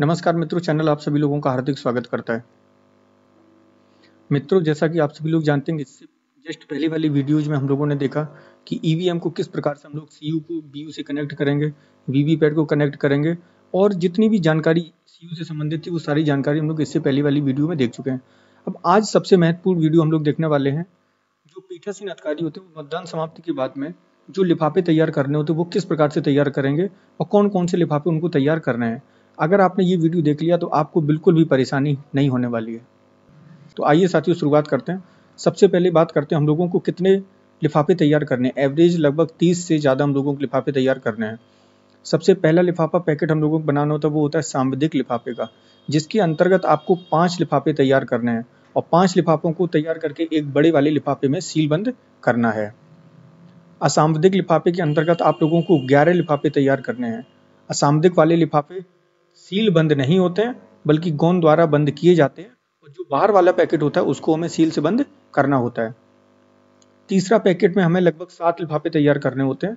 नमस्कार मित्रों, चैनल आप सभी लोगों का हार्दिक स्वागत करता है। मित्रों, जैसा कि आप सभी लोग जानते हैं, इससे जस्ट पहले वाली वीडियोज में हम लोगों ने देखा कि ईवीएम को किस प्रकार से हम लोग सीयू को बीयू से कनेक्ट करेंगे, वीवी पैड को कनेक्ट करेंगे और जितनी भी जानकारी सीयू से संबंधित थी वो सारी जानकारी हम लोग इससे पहले वाली वीडियो में देख चुके हैं। अब आज सबसे महत्वपूर्ण वीडियो हम लोग देखने वाले हैं, जो पीठासीन अधिकारी होते हैं मतदान समाप्ति के बाद में जो लिफाफे तैयार करने होते हैं वो किस प्रकार से तैयार करेंगे और कौन कौन से लिफाफे उनको तैयार करने हैं। अगर आपने ये वीडियो देख लिया तो आपको बिल्कुल भी परेशानी नहीं होने वाली है। तो आइए साथियों शुरुआत करते हैं। सबसे पहले बात करते हैं हम लोगों को कितने लिफाफे तैयार करने हैं। एवरेज लगभग 30 से ज़्यादा हम लोगों को लिफाफे तैयार करने हैं। सबसे पहला लिफाफा पैकेट हम लोगों को बनाना होता है, वो होता है सांविधिक लिफाफे का, जिसके अंतर्गत आपको 5 लिफाफे तैयार करने हैं और 5 लिफाफों को तैयार करके एक बड़े वाले लिफाफे में सीलबंद करना है। असांविधिक लिफाफे के अंतर्गत आप लोगों को 11 लिफाफे तैयार करने हैं। असांविधिक वाले लिफाफे सील बंद नहीं होते हैं, बल्कि गौण द्वारा बंद किए जाते हैं और जो बाहर वाला पैकेट होता है उसको हमें सील से बंद करना होता है। तीसरा पैकेट में हमें लगभग 7 लिफाफे तैयार करने होते हैं।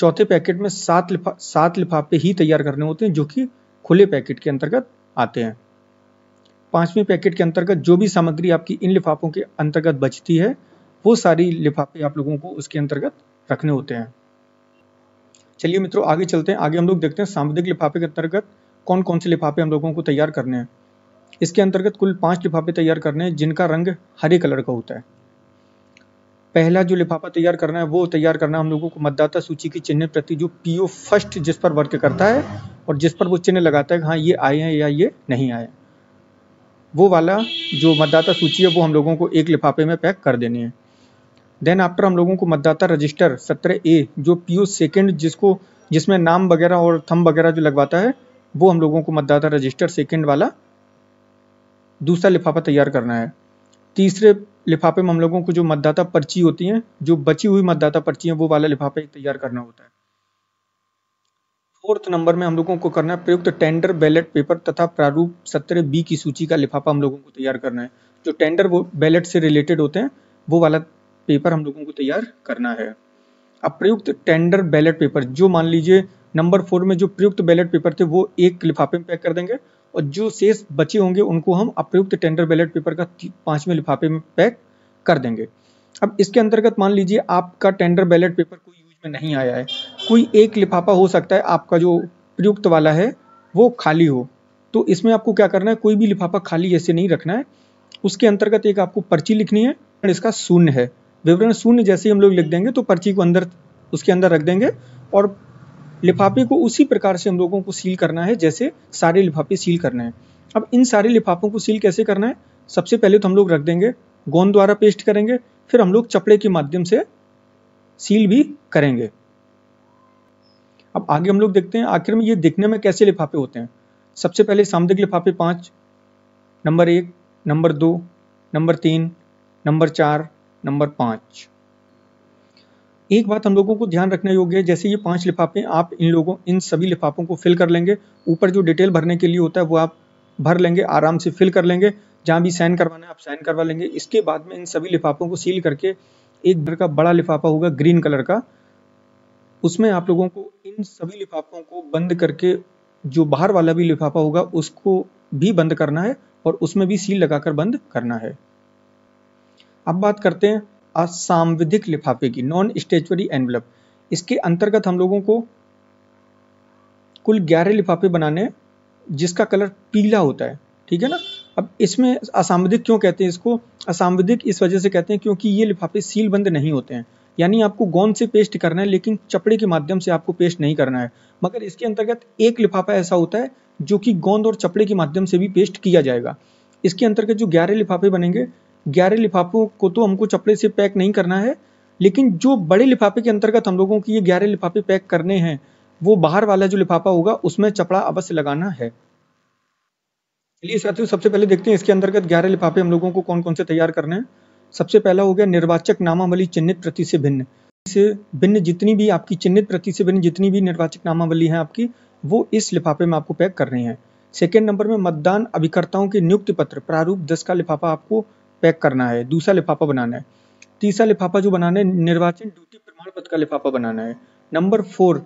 चौथे पैकेट में 7 लिफाफे ही तैयार करने होते हैं जो कि खुले पैकेट के अंतर्गत आते हैं। 5वें पैकेट के अंतर्गत जो भी सामग्री आपकी इन लिफाफों के अंतर्गत बचती है वो सारी लिफाफे आप लोगों को उसके अंतर्गत रखने होते हैं। चलिए मित्रों आगे चलते हैं। आगे हम लोग देखते हैं सांविधिक लिफाफे के अंतर्गत कौन कौन से लिफाफे हम लोगों को तैयार करने हैं। इसके अंतर्गत कुल 5 लिफाफे तैयार करने हैं जिनका रंग हरे कलर का होता है। पहला जो लिफाफा तैयार करना है वो तैयार करना हम लोगों को मतदाता सूची की चिन्हित प्रति, जो पीओ फर्स्ट जिस पर वर्क करता है और जिस पर वो चिन्ह लगाता है हाँ ये आए हैं या ये नहीं आए, वो वाला जो मतदाता सूची है वो हम लोगों को एक लिफाफे में पैक कर देनी है। देन आफ्टर हम लोगों को मतदाता रजिस्टर 17A जो पीओ सेकंड जिसमें नाम वगैरह और थंब वगैरह जो लगवाता है वो हम लोगों को मतदाता रजिस्टर सेकंड वाला दूसरा लिफाफा तैयार करना है। तीसरे लिफाफे में हम लोगों को जो मतदाता पर्ची होती हैं, जो बची हुई मतदाता पर्ची है वो वाला लिफाफा तैयार करना होता है। फोर्थ नंबर में हम लोगों को करना है प्रयुक्त टेंडर बैलेट पेपर तथा प्रारूप 17B की सूची का लिफाफा हम लोगों को तैयार करना है। जो टेंडर बैलेट से रिलेटेड होते हैं वो वाला पेपर हम लोगों को तैयार करना है। अब प्रयुक्त टेंडर बैलेट पेपर जो मान लीजिए नंबर 4 में जो प्रयुक्त बैलेट पेपर थे वो एक लिफाफे में पैक कर देंगे और जो शेष बचे होंगे उनको हम अप्रयुक्त टेंडर बैलेट पेपर का 5वें लिफाफे में पैक कर देंगे। अब इसके अंतर्गत मान लीजिए आपका टेंडर बैलेट पेपर कोई यूज में नहीं आया है, कोई एक लिफाफा हो सकता है आपका जो प्रयुक्त वाला है वो खाली हो, तो इसमें आपको क्या करना है, कोई भी लिफाफा खाली ऐसे नहीं रखना है। उसके अंतर्गत एक आपको पर्ची लिखनी है, इसका शून्य है विवरण शून्य जैसे ही हम लोग लिख देंगे तो पर्ची को अंदर उसके अंदर रख देंगे और लिफाफे को उसी प्रकार से हम लोगों को सील करना है जैसे सारे लिफाफे सील करने हैं। अब इन सारे लिफाफों को सील कैसे करना है, सबसे पहले तो हम लोग रख देंगे, गोंद द्वारा पेस्ट करेंगे, फिर हम लोग चपड़े के माध्यम से सील भी करेंगे। अब आगे हम लोग देखते हैं आखिर में ये देखने में कैसे लिफाफे होते हैं। सबसे पहले सांविधिक लिफाफे 5, number 1, number 2, number 3, number 4, number 5। एक बात हम लोगों को ध्यान रखने योग्य है, जैसे ये 5 लिफाफे आप इन सभी लिफाफों को फिल कर लेंगे। ऊपर जो डिटेल भरने के लिए होता है वो आप भर लेंगे, आराम से फिल कर लेंगे, जहाँ भी साइन करवाना है आप साइन करवा लेंगे। इसके बाद में इन सभी लिफाफों को सील करके एक भर का बड़ा लिफाफा होगा ग्रीन कलर का, उसमें आप लोगों को इन सभी लिफाफों को बंद करके जो बाहर वाला भी लिफाफा होगा उसको भी बंद करना है और उसमें भी सील लगाकर बंद करना है। अब बात करते हैं असांविधिक लिफाफे की, नॉन स्टेचुअरी एनवलप। इसके अंतर्गत हम लोगों को कुल 11 लिफाफे बनाने हैं जिसका कलर पीला होता है, ठीक है ना। अब इसमें असांविधिक क्यों कहते हैं, इसको असांविधिक इस वजह से कहते हैं क्योंकि ये लिफाफे सील बंद नहीं होते हैं, यानी आपको गोंद से पेस्ट करना है लेकिन चपड़े के माध्यम से आपको पेस्ट नहीं करना है। मगर इसके अंतर्गत एक लिफाफा ऐसा होता है जो कि गोंद और चपड़े के माध्यम से भी पेस्ट किया जाएगा। इसके अंतर्गत जो 11 लिफाफे बनेंगे, 11 लिफाफों को तो हमको चपड़े से पैक नहीं करना है, लेकिन जो बड़े लिफाफे के अंतर्गत हम लोगों की ये 11 लिफाफे पैक करने हैं वो बाहर वाला जो लिफाफा होगा उसमें चपड़ा अवश्य लगाना है। चलिए साथियों सबसे पहले देखते हैं इसके अंतर्गत 11 लिफाफे हम लोगों को कौन कौन से तैयार करने हैं। सबसे पहला हो गया निर्वाचक नामावली चिन्हित प्रति से भिन्न जितनी भी आपकी चिन्हित प्रति से भिन्न जितनी भी निर्वाचक नामावली है आपकी, वो इस लिफाफे में आपको पैक कर रहे हैं। सेकेंड नंबर में मतदान अभिकर्ताओं के नियुक्ति पत्र प्रारूप 10 का लिफाफा आपको पैक करना है, दूसरा लिफाफा बनाना है। तीसरा लिफाफा जो बनाना है निर्वाचन ड्यूटी प्रमाण पत्र का लिफाफा बनाना है। नंबर 4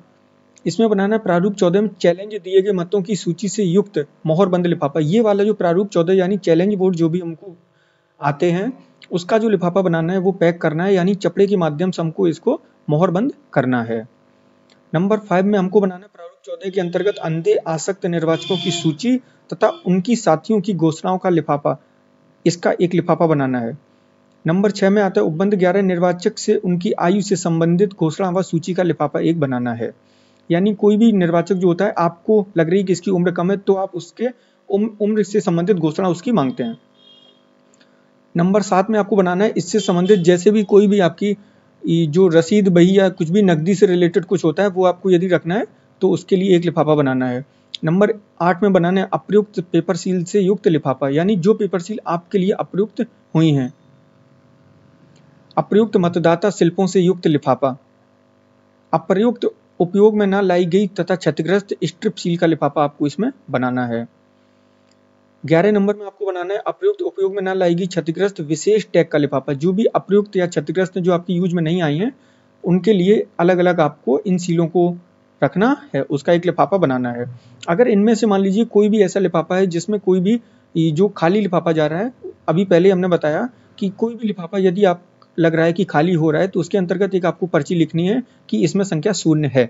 इसमें बनाना प्रारूप 14 में चैलेंज दिए गए मतों की सूची से युक्त मोहरबंद लिफाफा। ये वाला जो प्रारूप 14 यानी चैलेंज बोर्ड जो भी हमको आते हैं उसका जो लिफाफा बनाना है वो पैक करना है, यानी चपड़े के माध्यम से हमको इसको मोहरबंद करना है। नंबर 5 में हमको बनाना प्रारूप 14 के अंतर्गत अंधे आसक्त निर्वाचकों की सूची तथा उनकी साथियों की घोषणाओं का लिफाफा, इसका एक लिफाफा बनाना है। नंबर 6 में आता है उपबंध 11 निर्वाचक से उनकी आयु से संबंधित घोषणा व सूची का लिफाफा एक बनाना है, यानी कोई भी निर्वाचक जो होता है आपको लग रही है कि इसकी उम्र कम है तो आप उसके उम्र से संबंधित घोषणा उसकी मांगते हैं। नंबर 7 में आपको बनाना है इससे संबंधित जैसे भी कोई भी आपकी जो रसीद बही या कुछ भी नकदी से रिलेटेड कुछ होता है वो आपको यदि रखना है तो उसके लिए एक लिफाफा बनाना है। नंबर 8 में बनाना है अप्रयुक्त पेपर सील से युक्त लिफाफा, यानी जो पेपर सील आपके लिए अप्रयुक्त हुई हैं। अप्रयुक्त मतदाता शिल्पों से युक्त लिफाफा, अप्रयुक्त उपयोग में ना लाई गई तथा क्षतिग्रस्त स्ट्रिप सील का लिफाफा आपको इसमें बनाना है। 11 नंबर में आपको बनाना है अप्रयुक्त उपयोग में ना लाई गई क्षतिग्रस्त विशेष टैग का लिफाफा। जो भी अप्रयुक्त या क्षतिग्रस्त जो आपकी यूज में नहीं आई हैं उनके लिए अलग अलग आपको इन सीलों को रखना है, उसका एक लिफाफा बनाना है। अगर इनमें से मान लीजिए कोई भी ऐसा लिफाफा है जिसमें कोई भी जो खाली लिफाफा जा रहा है, अभी पहले हमने बताया कि कोई भी लिफाफा यदि आप लग रहा है कि खाली हो रहा है तो उसके अंतर्गत एक आपको पर्ची लिखनी है कि इसमें संख्या 0 है।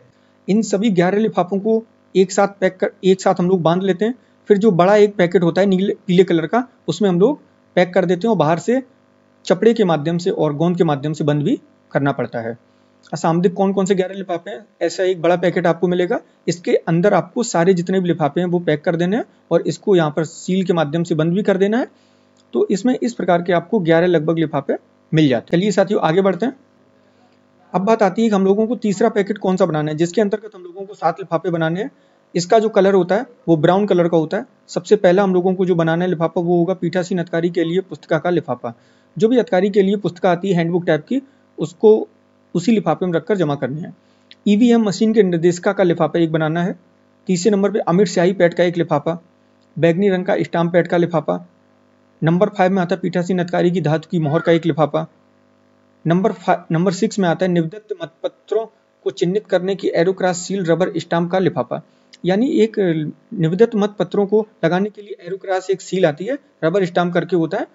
इन सभी 11 लिफाफों को एक साथ पैक कर एक साथ हम लोग बांध लेते हैं, फिर जो बड़ा एक पैकेट होता है नीले पीले कलर का उसमें हम लोग पैक कर देते हैं और बाहर से चपड़े के माध्यम से और गोंद के माध्यम से बंद भी करना पड़ता है। असामयिक कौन कौन से 11 लिफाफे हैं, ऐसा एक बड़ा पैकेट आपको मिलेगा, इसके अंदर आपको सारे जितने भी लिफाफे हैं वो पैक कर देने हैं और इसको यहाँ पर सील के माध्यम से बंद भी कर देना है। तो इसमें इस प्रकार के आपको 11 लगभग लिफाफे मिल जाते हैं। चलिए साथियों आगे बढ़ते हैं। अब बात आती है कि हम लोगों को तीसरा पैकेट कौन सा बनाना है, जिसके अंतर्गत हम लोगों को 7 लिफाफे बनाने हैं। इसका जो कलर होता है वो ब्राउन कलर का होता है। सबसे पहला हम लोगों को जो बनाना है लिफाफा वो होगा पीठासीन अधिकारी के लिए पुस्तिका का लिफाफा। जो भी अधिकारी के लिए पुस्तिका आती है हैंडबुक टाइप की, उसको उसी लिफाफे में रखकर जमा करनी है। ईवीएम मशीन के निर्देशिका का लिफाफा एक बनाना है। तीसरे नंबर पे अमिट स्याही पैड का एक लिफाफा, बैगनी रंग का स्टाम्प पैड का लिफाफा। नंबर 5 में आता है पीठासीन अधिकारी की धातु की मोहर का एक लिफाफा। नंबर 6 में आता है निविदत्त मतपत्रों को चिन्हित करने की एरोक्रास सील रबर स्टाम्प का लिफाफा, यानी एक निविदत्त मतपत्रों को लगाने के लिए एरोक्रास एक सील आती है रबर स्टाम्प करके होता है,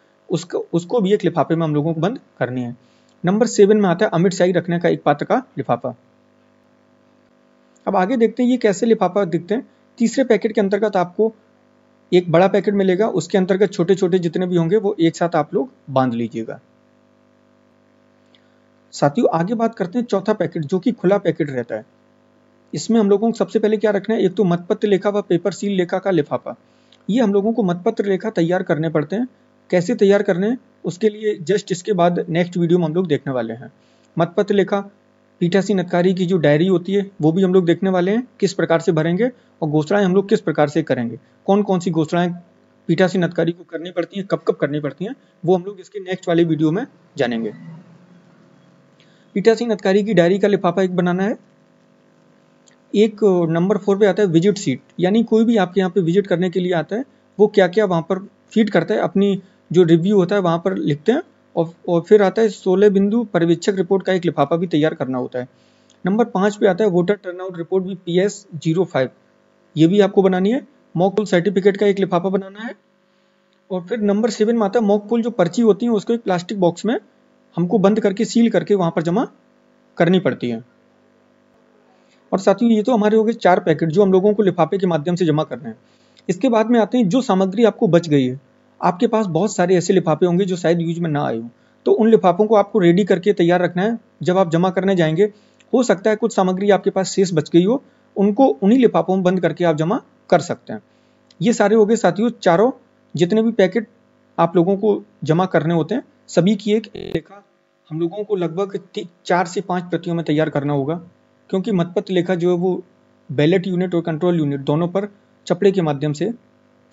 उसको भी एक लिफाफे में हम लोगों को बंद करनी है। नंबर 7 में आता है अमिट स्याही रखने का एक पात्र का लिफाफा। अब आगे देखते हैं ये कैसे लिफाफा दिखते हैं। तीसरे पैकेट के अंतर्गत आपको एक बड़ा पैकेट मिलेगा, उसके अंतर्गत छोटे छोटे जितने भी होंगे वो एक साथ आप लोग बांध लीजिएगा। साथियों आगे बात करते हैं चौथा पैकेट जो कि खुला पैकेट रहता है। इसमें हम लोगों को सबसे पहले क्या रखना है, एक तो मतपत्र लेखा व पेपर सील लेखा का लिफाफा। ये हम लोगों को मतपत्र लेखा तैयार करने पड़ते हैं, कैसे तैयार करने हैं उसके लिए जस्ट इसके बाद नेक्स्ट वीडियो में हम लोग देखने वाले हैं। मतपत्र लेखा, पीठासीन अधिकारी की जो डायरी होती है वो भी हम लोग देखने वाले हैं किस प्रकार से भरेंगे और घोषणाएं हम लोग किस प्रकार से करेंगे, कौन कौन सी घोषणाएं पीठासीन अधिकारी को करनी पड़ती हैं, कब कब करनी पड़ती हैं, वो हम लोग इसके नेक्स्ट वाले वीडियो में जानेंगे। पीठासीन अधिकारी की डायरी का लिफाफा एक बनाना है। एक नंबर 4 पे आता है विजिट सीट, यानी कोई भी आपके यहाँ पे विजिट करने के लिए आता है वो क्या क्या वहाँ पर फीड करता है, अपनी जो रिव्यू होता है वहाँ पर लिखते हैं। और फिर आता है 16 बिंदु पर्यवेक्षक रिपोर्ट का एक लिफाफा भी तैयार करना होता है। नंबर 5 पे आता है वोटर टर्नआउट रिपोर्ट भी PS05, ये भी आपको बनानी है। मॉक पोल सर्टिफिकेट का एक लिफाफा बनाना है। और फिर नंबर 7 में आता है मॉक पोल जो पर्ची होती है उसको एक प्लास्टिक बॉक्स में हमको बंद करके सील करके वहाँ पर जमा करनी पड़ती है। और साथियों ये तो हमारे हो गए 4 पैकेट जो हम लोगों को लिफाफे के माध्यम से जमा करना है। इसके बाद में आते हैं जो सामग्री आपको बच गई है, आपके पास बहुत सारे ऐसे लिफाफे होंगे जो शायद यूज में ना आए हो, तो उन लिफाफों को आपको रेडी करके तैयार रखना है। जब आप जमा करने जाएंगे हो सकता है कुछ सामग्री आपके पास शेष बच गई हो, उनको उन्हीं लिफाफों में बंद करके आप जमा कर सकते हैं। ये सारे हो गए साथियों चारों जितने भी पैकेट आप लोगों को जमा करने होते हैं सभी की एक लेखा हम लोगों को लगभग 4 से 5 प्रतियों में तैयार करना होगा, क्योंकि मतपत्र लेखा जो है वो बैलेट यूनिट और कंट्रोल यूनिट दोनों पर चपड़े के माध्यम से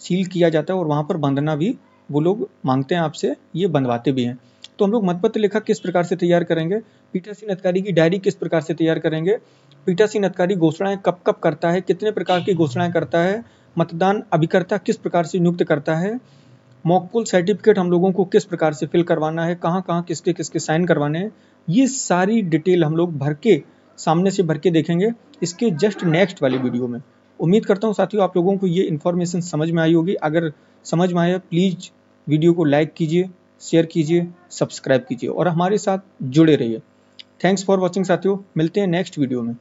सील किया जाता है और वहाँ पर बांधना भी वो लोग मांगते हैं आपसे, ये बंधवाते भी हैं। तो हम लोग मतपत्र लेखा किस प्रकार से तैयार करेंगे, पीठासीन अधिकारी की डायरी किस प्रकार से तैयार करेंगे, पीठासीन अधिकारी घोषणाएं कब कब करता है, कितने प्रकार की घोषणाएं करता है, मतदान अभिकर्ता किस प्रकार से नियुक्त करता है, मॉक पोल सर्टिफिकेट हम लोगों को किस प्रकार से फिल करवाना है, कहाँ कहाँ किसके किसके साइन करवाने हैं, ये सारी डिटेल हम लोग भर के सामने से भर के देखेंगे इसके जस्ट नेक्स्ट वाली वीडियो में। उम्मीद करता हूं साथियों आप लोगों को ये इन्फॉर्मेशन समझ में आई होगी। अगर समझ में आया प्लीज़ वीडियो को लाइक कीजिए, शेयर कीजिए, सब्सक्राइब कीजिए और हमारे साथ जुड़े रहिए। थैंक्स फॉर वॉचिंग साथियों, मिलते हैं नेक्स्ट वीडियो में।